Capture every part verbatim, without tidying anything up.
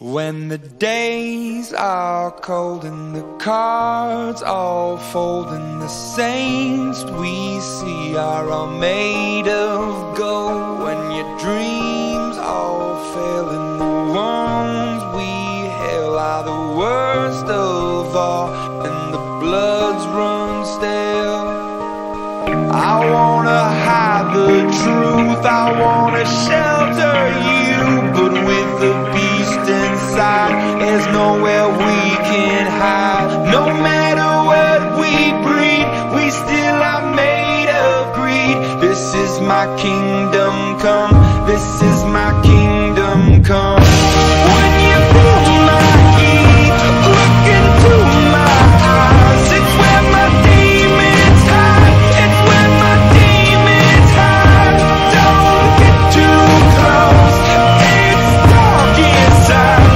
When the days are cold and the cards all fold, and the saints we see are all made of gold, when your dreams all fail and the wrongs we hail are the worst of all, and the bloods run stale. I wanna hide the truth, I wanna shelter you, but with the people inside, there's nowhere we can hide. No matter what we breed, we still are made of greed. This is my kingdom come, this is my kingdom come. When you pull my key, look into my eyes, it's where my demons hide, it's where my demons hide. Don't get too close, it's dark inside.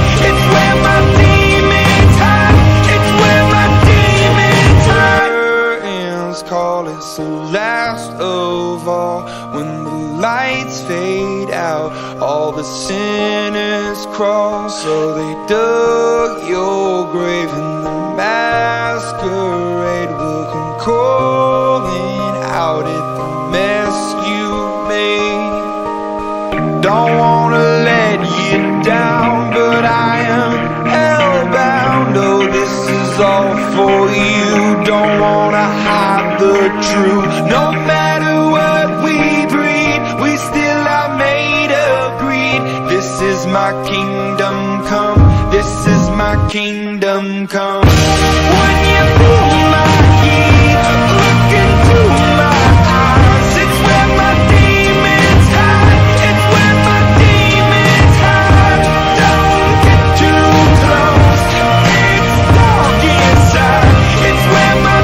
It's the last of all. When the lights fade out, all the sinners crawl. So they dug your grave, and the masquerade will come calling out at the mess you made. Don't wanna let you down, but I am hellbound. Oh, this is all for you. Don't wanna hide the truth. No matter what we breed, we still are made of greed. This is my kingdom come, this is my kingdom come. When you pull my key, look into my eyes, it's where my demons hide, it's where my demons hide. Don't get too close, it's dark inside, it's where my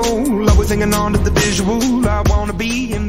always hanging on to the visual. I wanna be in